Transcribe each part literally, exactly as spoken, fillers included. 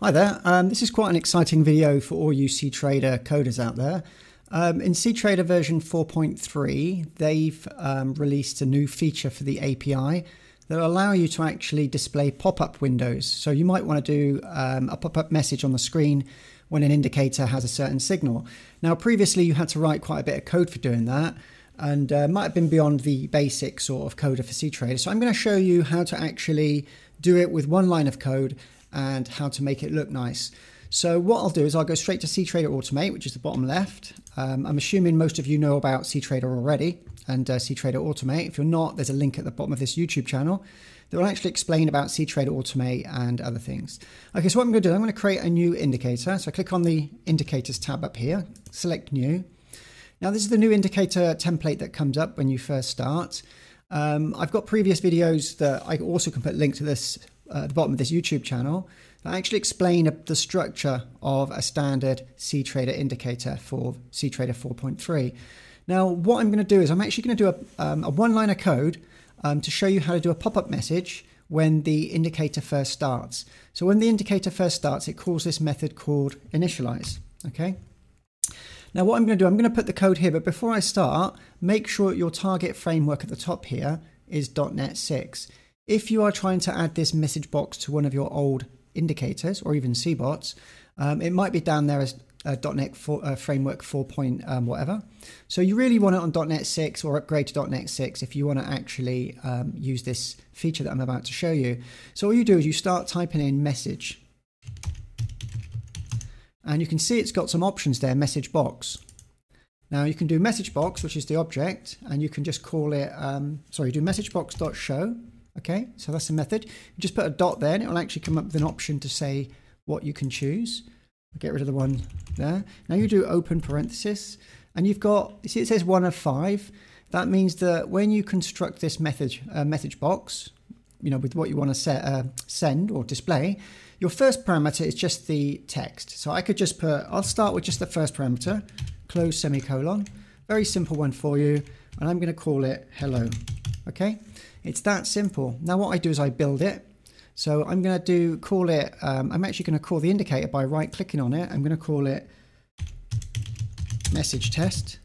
Hi there, um, this is quite an exciting video for all you cTrader coders out there. Um, in cTrader version four point three, they've um, released a new feature for the A P I that'll allow you to actually display pop-up windows. So you might want to do um, a pop-up message on the screen when an indicator has a certain signal. Now previously you had to write quite a bit of code for doing that, and uh, might have been beyond the basic sort of coder for cTrader. So I'm going to show you how to actually do it with one line of code and how to make it look nice. So what I'll do is I'll go straight to CTrader Automate, which is the bottom left. Um, I'm assuming most of you know about CTrader already and uh, CTrader Automate. If you're not, there's a link at the bottom of this YouTube channel that will actually explain about CTrader Automate and other things. Okay, so what I'm going to do, I'm going to create a new indicator. So I click on the Indicators tab up here, select New. Now this is the new indicator template that comes up when you first start. Um, I've got previous videos that I also can put links to this Uh, at the bottom of this YouTube channel that actually explain a, the structure of a standard cTrader indicator for cTrader four point three. Now what I'm going to do is I'm actually going to do a, um, a one line of code um, to show you how to do a pop-up message when the indicator first starts. So when the indicator first starts, it calls this method called initialize. Okay. Now what I'm going to do, I'm going to put the code here, but before I start, make sure your target framework at the top here is dot net six. If you are trying to add this message box to one of your old indicators or even cBots, um, it might be down there as uh, .NET for, uh, Framework four point um, whatever. So you really want it on dot net six or upgrade to dot net six if you want to actually um, use this feature that I'm about to show you. So all you do is you start typing in message. And you can see it's got some options there, message box. Now you can do message box, which is the object, and you can just call it, um, sorry, do message box.show. Okay, so that's the method. You just put a dot there and it will actually come up with an option to say what you can choose. Get rid of the one there. Now you do open parenthesis and you've got, you see it says one of five. That means that when you construct this message, uh, message box, you know, with what you want to set, uh, send or display, your first parameter is just the text. So I could just put, I'll start with just the first parameter, close semicolon, very simple one for you. And I'm going to call it hello. Okay, it's that simple. Now what I do is I build it. So I'm going to do call it, um, I'm actually going to call the indicator by right clicking on it. I'm going to call it message test.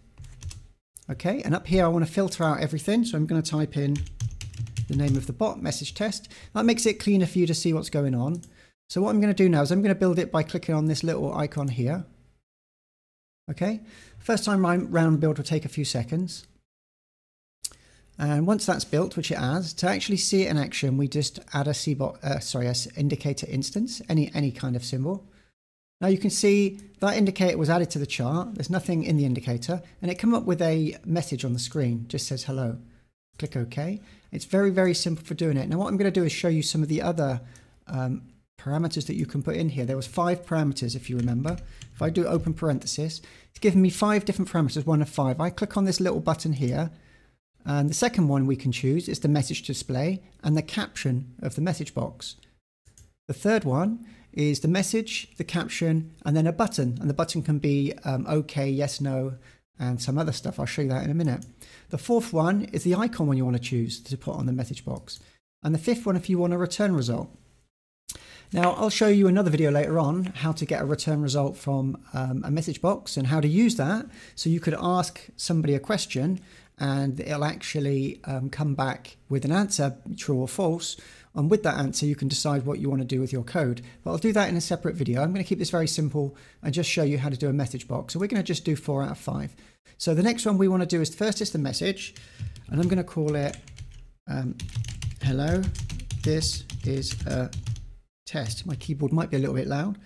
Okay, and up here I want to filter out everything. So I'm going to type in the name of the bot, message test. That makes it cleaner for you to see what's going on. So what I'm going to do now is I'm going to build it by clicking on this little icon here. Okay, first time round build will take a few seconds. And once that's built, which it has, to actually see it in action, we just add a cBot, uh, sorry, an indicator instance, any any kind of symbol. Now you can see that indicator was added to the chart. There's nothing in the indicator, and it come up with a message on the screen. Just says hello. Click OK. It's very very simple for doing it. Now what I'm going to do is show you some of the other um, parameters that you can put in here. There was five parameters, if you remember. If I do open parenthesis, it's given me five different parameters, one of five. I click on this little button here. And the second one we can choose is the message display and the caption of the message box. The third one is the message, the caption, and then a button. And the button can be um, OK, yes, no, and some other stuff. I'll show you that in a minute. The fourth one is the icon one you want to choose to put on the message box. And the fifth one if you want a return result. Now I'll show you another video later on how to get a return result from um, a message box and how to use that. So you could ask somebody a question and it'll actually um, come back with an answer, true or false. And with that answer, you can decide what you want to do with your code. But I'll do that in a separate video. I'm going to keep this very simple and just show you how to do a message box. So we're going to just do four out of five. So the next one we want to do is first is the message, and I'm going to call it um, hello, this is a test. My keyboard might be a little bit loud.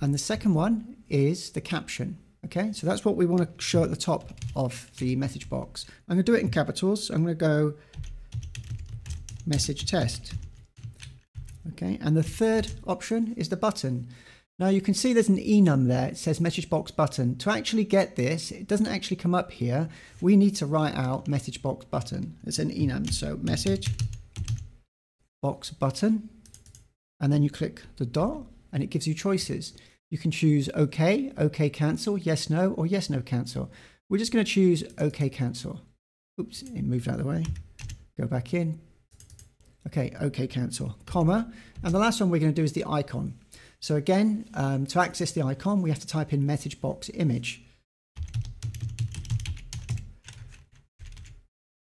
And the second one is the caption. Okay, so that's what we want to show at the top of the message box. I'm going to do it in capitals. I'm going to go message test. Okay, and the third option is the button. Now you can see there's an enum there. It says message box button. To actually get this, it doesn't actually come up here. We need to write out message box button. It's an enum. So message box button. And then you click the dot and it gives you choices. You can choose OK, OK cancel, yes, no, or yes, no cancel. We're just going to choose OK cancel. Oops, it moved out of the way. Go back in. OK, OK cancel, comma. And the last one we're going to do is the icon. So again, um, to access the icon, we have to type in message box image.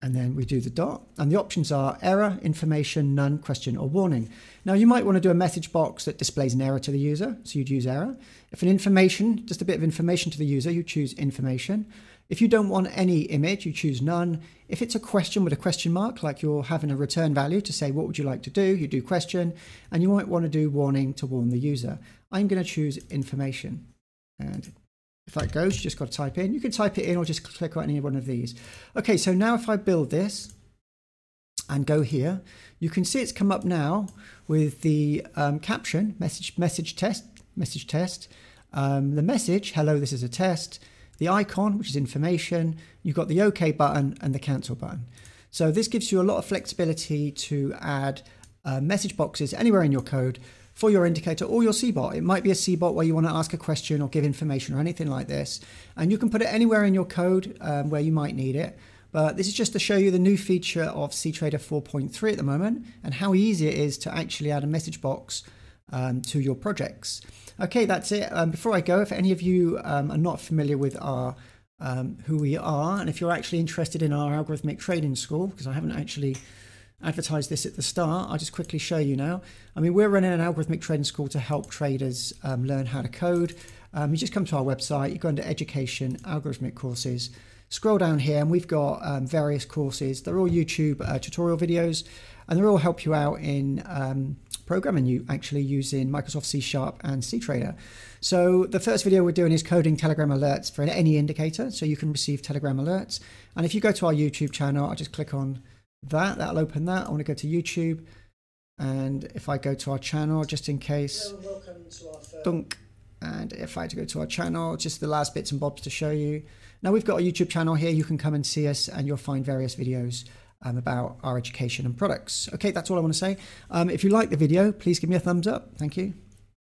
And then we do the dot, and the options are error, information, none, question or warning. Now you might want to do a message box that displays an error to the user, so you'd use error. If an information, just a bit of information to the user, you choose information. If you don't want any image, you choose none. If it's a question with a question mark, like you're having a return value to say what would you like to do, you do question, and you might want to do warning to warn the user. I'm going to choose information, and if that goes, you just got to type in. You can type it in or just click on any one of these. Okay, so now if I build this and go here, you can see it's come up now with the um, caption, message, message test, message test, um, the message, hello, this is a test, the icon, which is information, you've got the OK button and the cancel button. So this gives you a lot of flexibility to add uh, message boxes anywhere in your code for your indicator or your cBot. It might be a cBot where you want to ask a question or give information or anything like this. And you can put it anywhere in your code um, where you might need it. But this is just to show you the new feature of cTrader four point three at the moment and how easy it is to actually add a message box um, to your projects. Okay, that's it. Um, before I go, if any of you um, are not familiar with our um, who we are, and if you're actually interested in our algorithmic trading school, because I haven't actually advertise this at the start, I'll just quickly show you now. I mean, we're running an algorithmic trading school to help traders um, learn how to code. Um, you just come to our website, you go under education, algorithmic courses, scroll down here, and we've got um, various courses. They're all YouTube uh, tutorial videos, and they'll all help you out in um, programming, you actually using Microsoft C Sharp and cTrader. So the first video we're doing is coding Telegram alerts for any indicator, so you can receive Telegram alerts. And if you go to our YouTube channel, I'll just click on that, that'll open that. I want to go to YouTube, and if I go to our channel, just in case, hello, to our dunk, and if I had to go to our channel, just the last bits and bobs to show you. Now we've got a YouTube channel here, you can come and see us, and you'll find various videos um, about our education and products. Okay, that's all I want to say. Um, if you like the video, please give me a thumbs up. Thank you.